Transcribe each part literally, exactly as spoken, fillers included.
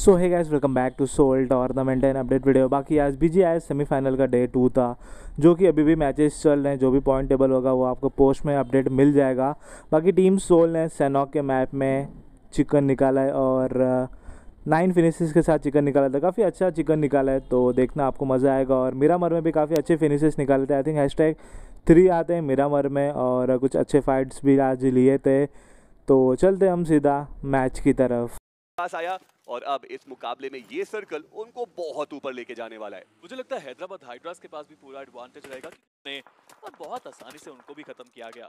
So hey guys, welcome back to soul tournament and update video. बाकी आज BGI semifinal का day two था, जो कि अभी भी मैचेस चल रहे हैं। जो भी पॉइंट टेबल होगा वो आपको पोस्ट में अपडेट मिल जाएगा। बाकी टीम सोल ने सेनॉक के मैप में चिकन निकाला है और नाइन फिनिशेस के साथ चिकन निकाला था। काफ़ी अच्छा चिकन निकाला है, तो देखना आपको मज़ा आएगा। और मिरामर में भी काफ़ी अच्छे फिनिशेस निकाले थे। I think hashtag three आते हैं मिरामर में, और कुछ अच्छे फाइट्स भी आज लिए थे। तो चलते हम सीधा मैच की तरफ। पास आया और अब इस मुकाबले में ये सर्कल उनको बहुत ऊपर लेके जाने वाला है। मुझे लगता है हैदराबाद हाइड्रास के पास भी पूरा एडवांटेज रहेगा कि और बहुत आसानी से उनको भी खत्म किया गया।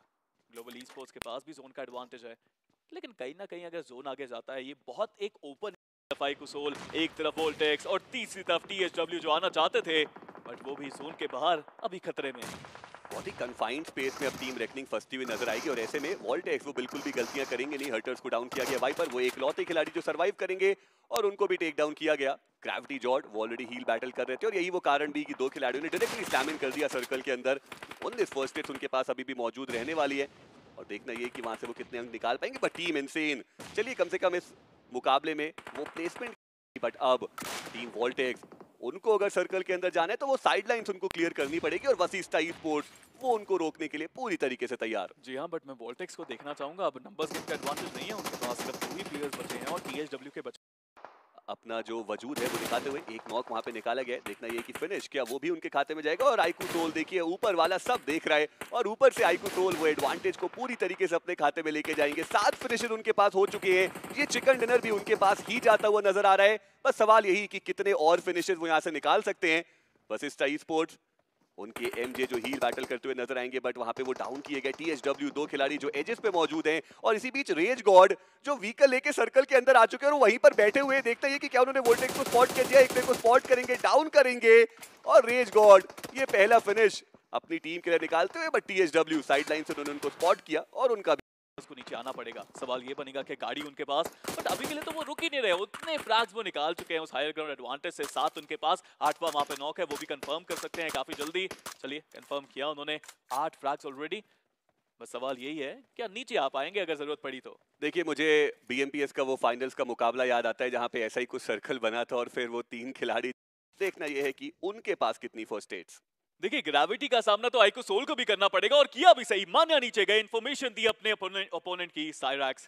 ग्लोबल ईस्पोर्ट्स के पास भी जोन का एडवांटेज है, लेकिन कहीं ना कहीं अगर जोन आगे जाता है, ये बहुत एक ओपन iQOO SouL, एक तरफ वोल्टेक्स और तीसरी तरफ टी एस डब्ल्यू जो आना चाहते थे, बट वो भी जोन के बाहर अभी खतरे में। बहुत ही कन्फाइंड स्पेस में अब टीम रेकनिंग फंसती हुई नजर आएगी और ऐसे में वोल्टेक्स वो बिल्कुल भी गलतियां करेंगे नहीं। हर्टर्स को डाउन किया गया, वाइपर वो एकलौते खिलाड़ी जो सर्वाइव करेंगे और उनको भी टेक डाउन किया गया। ग्रेविटी जॉर्ड वो ऑलरेडी हील बैटल कर रहे थे और यही वो कारण भी कि दो खिलाड़ियों ने डायरेक्टली स्टैमिन कर दिया सर्कल के अंदर। उन्नीस फर्स्ट हिट्स उनके पास अभी भी मौजूद रहने वाली है और देखना ये कि वहां से वो कितने अंक निकाल पाएंगे। बट टीम इनसेन, चलिए कम से कम इस मुकाबले में वो प्लेसमेंट, बट अब टीम वोल्टेक्स उनको अगर सर्कल के अंदर जाना है तो वो साइड लाइन्स उनको क्लियर करनी पड़ेगी और वसीस्टा ईस्पोर्ट्स वो उनको रोकने के लिए पूरी तरीके से तैयार। जी हां, बट मैं वोल्टेक्स को देखना चाहूंगा। अब नंबर्स गेम का एडवांटेज नहीं है उनके पास, सिर्फ दो ही प्लेयर्स बचे हैं और टी एस डब्ल्यू के बचे अपना जो वजूद है वो निकालते हुए एक नॉक वहां पे निकाला गया। देखना ये कि फिनिश क्या वो भी उनके खाते में जाएगा। और iQOO SouL देखिए ऊपर वाला सब देख रहा है और ऊपर से iQOO SouL वो एडवांटेज को पूरी तरीके से अपने खाते में लेके जाएंगे। सात फिनिशर उनके पास हो चुके हैं, ये चिकन डिनर भी उनके पास ही जाता हुआ नजर आ रहा है। बस सवाल यही कि कितने और फिनिशर वो यहाँ से निकाल सकते हैं। बस इस टाइप स्पोर्ट्स उनके एमजे जो हील बैटल करते हुए नजर आएंगे, बट वहां पे वो डाउन किए गए टी एस डब्ल्यू दो खिलाड़ी जो एजेस पे मौजूद हैं। और इसी बीच रेज गॉड जो व्हीकल लेके सर्कल के अंदर आ चुके हैं और वहीं पर बैठे हुए देखते हैं कि क्या उन्होंने वोल्टेक्स को स्पॉट कर दिया। एक को स्पॉट करेंगे, डाउन करेंगे और रेज गॉड ये पहला फिनिश अपनी टीम के लिए निकालते हुए, but T S W side line से उन्होंने उनको स्पॉट किया और उनका उसको नीचे आना पड़ेगा। सवाल ये बनेगा कि गाड़ी उनके पास, बट अभी के लिए तो वो रुक ही नहीं रहे, उतने फ्रैग्स वो निकाल चुके हैं उस हायर ग्राउंड एडवांटेज से। सात उनके पास, आठवां वहां पे नॉक है, वो भी कंफर्म कर सकते हैं काफी जल्दी। चलिए कंफर्म किया उन्होंने, आठ फ्रैग्स ऑलरेडी। बस सवाल यही है क्या नीचे आ पाएंगे अगर जरूरत पड़ी तो। देखिए मुझे बी एम पी एस का वो फाइनल्स का मुकाबला याद आता है जहाँ पे ऐसा ही कुछ सर्कल बना था और फिर वो तीन खिलाड़ी, देखना यह है कि उनके पास कितनी फर्स्ट एड्स। देखिए ग्रेविटी का सामना तो iQOO SouL को भी करना पड़ेगा और किया भी सही, मान्या नीचे गए, इंफॉर्मेशन दी अपने ओपोनेंट की। साइरैक्स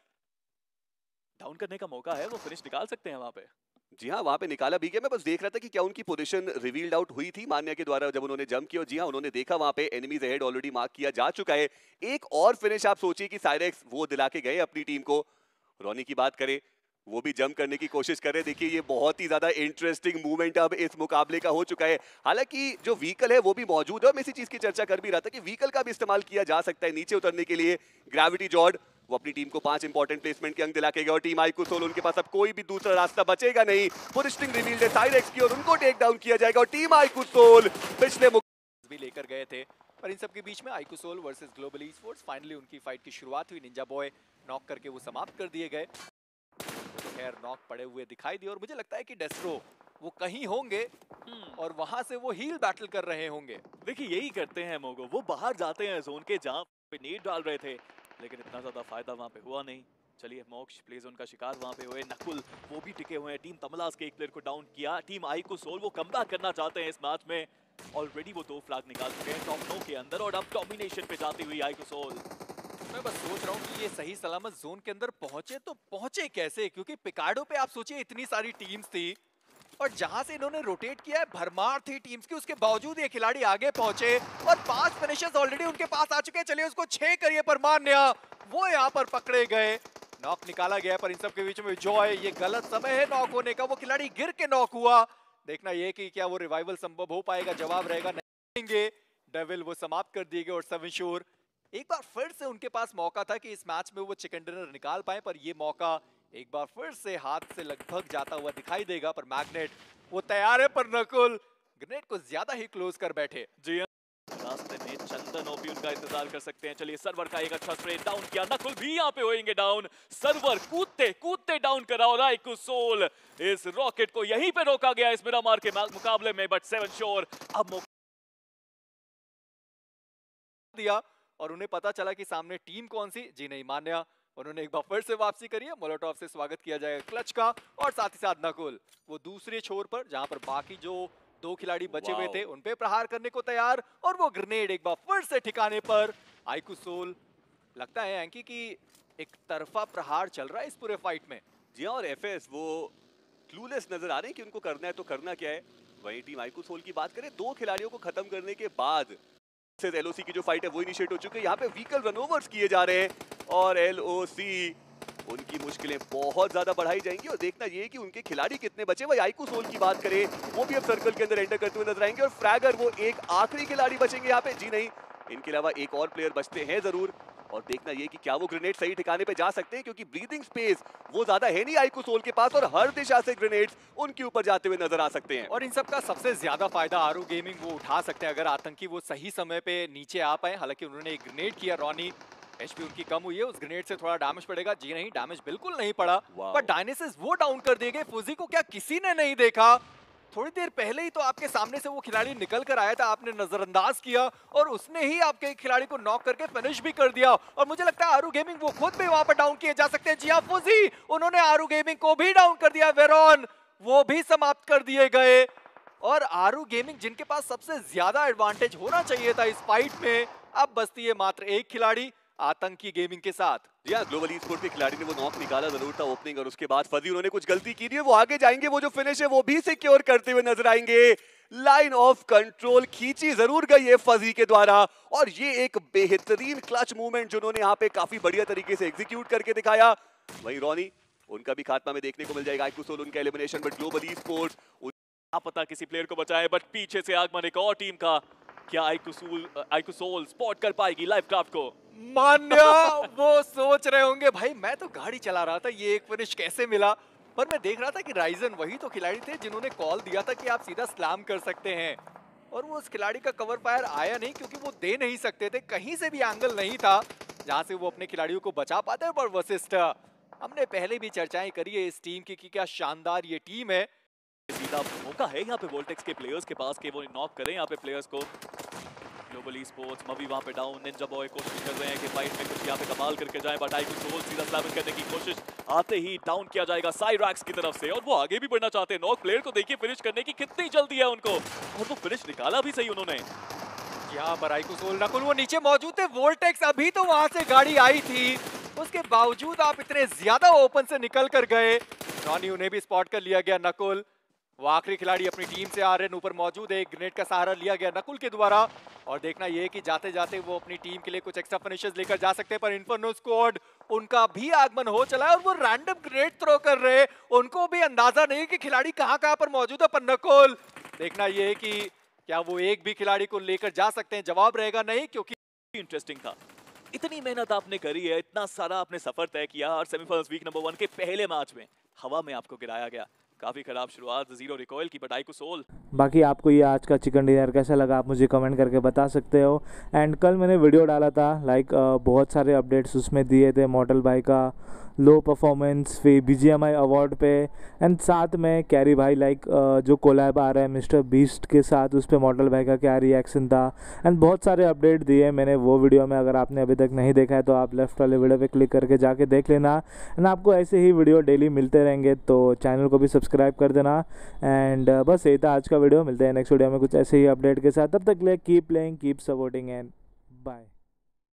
डाउन करने का मौका है, वो फिनिश निकाल सकते हैं वहां पे। जी हाँ, वहां पे निकाला भी गया। मैं बस देख रहा था कि क्या उनकी पोजीशन रिवील्ड आउट हुई थी मान्या के द्वारा जब उन्होंने जंप किया। जी हाँ, उन्होंने देखा वहां पे एनिमीज अहेड ऑलरेडी मार्क किया जा चुका है। एक और फिनिश आप सोचिए कि साइरैक्स वो दिला के गए अपनी टीम को। रोनी की बात करें, वो भी जंप करने की कोशिश कर रहे। देखिए ये बहुत ही ज्यादा इंटरेस्टिंग मूवमेंट अब इस मुकाबले का हो चुका है। हालांकि जो व्हीकल है वो भी मौजूद है और मैं इसी चीज की चर्चा कर भी रहा था कि व्हीकल का भी इस्तेमाल किया जा सकता है नीचे उतरने के लिए। ग्रेविटी जॉर्ड वो अपनी टीम को पांच इंपॉर्टेंट प्लेसमेंट के अंक दिला के गए और टीम iQOO SouL उनके पास अब कोई भी दूसरा रास्ता बचेगा नहीं। पोजीशनिंग रिवील्ड है साइरैक्स की और उनको टेक डाउन किया जाएगा और टीम iQOO SouL पिछले मुकाबले भी लेकर गए थे। पर इन सब के बीच में iQOO SouL versus global esports finally उनकी फाइट की शुरुआत हुई। निंजा बॉय नॉक करके वो समाप्त कर दिए गए। खैर नॉक पड़े हुए दिखाई दिए और मुझे लगता है कि डेस्ट्रो वो कहीं होंगे और वहां से वो हील बैटल कर रहे होंगे। देखिए यही करते हैं मोगो, वो बाहर जाते हैं जोन के जहां पे नेट डाल रहे थे, लेकिन इतना ज्यादा फायदा वहां पे हुआ नहीं। चलिए मोक्ष प्ले जोन का शिकार वहां पे हुए, नकुल वो भी टिके हुए हैं। टीम तमलास के एक प्लेयर को डाउन किया। टीम iQOO SouL वो कमबैक करना चाहते हैं इस मैच में। ऑलरेडी वो दो फ्लैग निकाल चुके हैं टॉप नौ के अंदर और अब डोमिनेशन पे जाती हुई iQOO SouL। मैं बस सोच रहा हूँ कि ये सही सलामत जोन के अंदर पहुंचे तो पहुंचे कैसे, क्योंकि पिकार्डो पे आप सोचिए इतनी सारी टीम्स थी और जहां से इन्होंने रोटेट किया है भरमार थी टीम्स की, उसके बावजूद ये खिलाड़ी आगे पहुंचे और पांच फिनिशर्स ऑलरेडी उनके पास आ चुके हैं। चलिए उसको छह करिए पर मान्या, वो यहाँ पर पकड़े गए, नॉक निकाला गया। पर इन सब के बीच में जॉय, ये गलत समय है नॉक होने का, वो खिलाड़ी गिर के नॉक हुआ। देखना यह कि क्या वो रिवाइवल संभव हो पाएगा, जवाब रहेगा नहीं। डेविल वो समाप्त कर दिए गए और सेवनशोर एक बार फिर से उनके पास मौका था कि इस मैच में वो चिकन डिनर निकाल पाए, पर ये मौका एक बार फिर से हाथ से लगभग जाता हुआ दिखाई देगा। पर मैग्नेट वो तैयार है, पर नकुल ग्रेनेड को ज्यादा ही क्लोज कर बैठे। जी रास्ते में चंदन ओपी उनका इंतजार कर सकते हैं। चलिए सर्वर का एक अच्छा स्प्रे, डाउन किया, नकुल भी यहाँ पे होएंगे डाउन। सर्वर कूदते कूदते डाउन करा और iQOO SouL इस रॉकेट को यहीं पे रोका गया इस मिरामार के मुकाबले में। बट सेवनशोर अब दिया और उन्हें पता चला कि सामने टीम कौन सी। जी नहीं, मान्या उन्होंने एक बार फिर से वापसी करी है, मोलोटॉव से स्वागत किया जाएगा क्लच का, और साथ ही साथ नकुल वो दूसरे छोर पर जहां पर बाकी जो दो खिलाड़ी बचे हुए थे उन पे प्रहार करने को तैयार, और वो ग्रेनेड एक बार फिर से ठिकाने पर। iQOO SouL लगता है एंकी कि एक तरफा प्रहार चल रहा है इस पूरे फाइट में। जी और एफएस वो क्लूलेस नजर आ रहे हैं कि उनको करना है तो करना क्या है। वही टीम iQOO SouL की बात करें, दो खिलाड़ियों को खत्म करने के बाद एलओसी की जो फाइट है वो इनिशिएट हो चुकी है। यहाँ पे व्हीकल रनओवर्स किए जा रहे हैं और एलओसी उनकी मुश्किलें बहुत ज्यादा बढ़ाई जाएंगी, और देखना ये कि उनके खिलाड़ी कितने बचे। वही iQOO SouL की बात करें, वो भी अब सर्कल के अंदर एंटर करते हुए नजर आएंगे, और फ्रैगर वो एक आखिरी खिलाड़ी बचेंगे यहाँ पे। जी नहीं, इनके अलावा एक और प्लेयर बचते हैं जरूर, और देखना ये कि क्या वो ग्रेनेड सही ठिकाने पे जा सकते हैं, क्योंकि ब्रीदिंग स्पेस वो ज्यादा है नहीं iQOO SouL के पास, और हर दिशा से ग्रेनेड्स उनके ऊपर जाते हुए नजर आ सकते हैं। और इन सबका सबसे ज्यादा फायदा आरू गेमिंग वो उठा सकते हैं अगर आतंकी वो सही समय पे नीचे आ पाए। हालांकि उन्होंने एक ग्रेनेड किया, रॉनी एचपी उनकी कम हुई है, उस ग्रेनेड से थोड़ा डैमेज पड़ेगा। जी नहीं, डैमेज बिल्कुल नहीं पड़ा, पर डायनेसिस वो डाउन कर दिए गए। फूजी को क्या किसी ने नहीं देखा? थोड़ी देर पहले ही तो आपके सामने से वो खिलाड़ी निकल कर आया था, आपने नजरअंदाज किया और उसने ही आपके खिलाड़ी को नॉक करके फिनिश भी कर दिया। और मुझे लगता है आरू गेमिंग वो खुद भी वहां पर डाउन किए जा सकते हैं। जी हां, फूजी उन्होंने आरू गेमिंग को भी डाउन कर दिया, वेरॉन वो भी समाप्त कर दिए गए, और आरू गेमिंग जिनके पास सबसे ज्यादा एडवांटेज होना चाहिए था इस फाइट में, अब बचती है मात्र एक खिलाड़ी आतंकी गेमिंग के साथ। जी हाँ, ग्लोबल ईस्पोर्ट के खिलाड़ी ने वो नॉक निकाला जरूर था ओपनिंग, और उसके बाद फजी उन्होंने कुछ गलती की है, वो आगे जाएंगे, वो जो फिनिश है वो भी सिक्योर करते हुए नजर आएंगे। लाइन ऑफ कंट्रोल खींची जरूर गई है फजी के द्वारा, और ये एक बेहतरीन क्लच मूवमेंट जिन्होंने यहाँ पे काफी बढ़िया तरीके से एग्जीक्यूट करके दिखाया। वही रॉनी उनका भी खात्मा में देखने को मिल जाएगा। iQOO SouL उनका एलिमिनेशन, बट ग्लोबल ईस्पोर्ट्स पता किसी प्लेयर को बचाए, बट पीछे से आगमन एक और टीम का। क्या iQOO SouL iQOO SouL spot कर पाएगी लाइव क्राफ्ट को? मान्य वो सोच रहे होंगे भाई मैं तो गाड़ी चला रहा था, ये एक फिनिश कैसे मिला? पर मैं देख रहा था कि राइजन वही तो खिलाड़ी थे जिन्होंने कॉल दिया था कि आप सीधा स्लैम कर सकते हैं, और वो उस खिलाड़ी का कवर फायर आया नहीं क्योंकि वो दे नहीं सकते थे, कहीं से भी एंगल नहीं था जहां से वो अपने खिलाड़ियों को बचा पाते। पर वशिष्ठ, हमने पहले भी चर्चाएं करी है इस टीम की कि क्या शानदार ये टीम है। सीधा मौका है यहाँ पे वोल्टेक्स के प्लेयर्स के पास कि वो नॉक करें यहाँ पे प्लेयर्स को। ग्लोबल ईस्पोर्ट्स मवी वहाँ पे डाउन, निंजा बॉय कोशिश कर रहे हैं कि फाइट में कुछ यहाँ पे कमाल करके जाएं, बट iQOO SouL सीधा स्लैम करने की कोशिश, आते ही डाउन किया जाएगा साइरैक्स की तरफ से, और वो आगे भी बढ़ना चाहते हैं। नॉक प्लेयर को देखिए फिनिश करने की कितनी जल्दी है उनको, और वो फिनिश निकाला भी सही उन्होंने। यहाँ पर iQOO SouL नकुल वो नीचे मौजूद थे, वोल्टेक्स अभी तो वहाँ से गाड़ी आई थी, उसके बावजूद आप इतने ज्यादा ओपन से निकल कर गए। रॉनी उन्हें भी स्पॉट कर लिया गया। नकुल वो आखिरी खिलाड़ी अपनी टीम से आर एन ऊपर मौजूद है, एक ग्रेनेड का सहारा लिया गया नकुल के द्वारा, और देखना यह कि जाते जाते वो अपनी टीम के लिए कुछ एक्स्ट्रा फिनिशेस लेकर जा सकते हैं। पर इन्फर्नो स्क्वाड उनका भी आगमन हो चला है, और वो रैंडम ग्रेनेड थ्रो कर रहे हैं, उनको भी अंदाजा नहीं कि खिलाड़ी कहां कहां पर मौजूद है। पर नकुल देखना यह कि क्या वो एक भी खिलाड़ी को लेकर जा सकते हैं, जवाब रहेगा नहीं, क्योंकि इंटरेस्टिंग था। इतनी मेहनत आपने करी है, इतना सारा आपने सफर तय किया, और सेमीफाइनल्स वीक नंबर वन के पहले मैच में हवा में आपको गिराया गया। काफ़ी ख़राब शुरुआत जीरो रिकॉयल की, बट iQOO SouL। बाकी आपको ये आज का चिकन डिनर कैसा लगा आप मुझे कमेंट करके बता सकते हो। एंड कल मैंने वीडियो डाला था, लाइक बहुत सारे अपडेट्स उसमें दिए थे, मॉडल भाई का लो परफॉर्मेंस पे, बीजीएमआई अवार्ड पे, एंड साथ में कैरी भाई लाइक जो कोलैब आ रहा है मिस्टर बीस्ट के साथ, उस पर मॉडल भाई का क्या रिएक्शन था, एंड बहुत सारे अपडेट दिए मैंने वो वीडियो में। अगर आपने अभी तक नहीं देखा है तो आप लेफ्ट वाले वीडियो पे क्लिक करके जाके देख लेना, एंड आपको ऐसे ही वीडियो डेली मिलते रहेंगे, तो चैनल को भी सब्सक्राइब कर देना। एंड बस यही था आज का वीडियो, मिलते हैं नेक्स्ट वीडियो में कुछ ऐसे ही अपडेट के साथ। तब तक ले keep playing, keep supporting, and bye.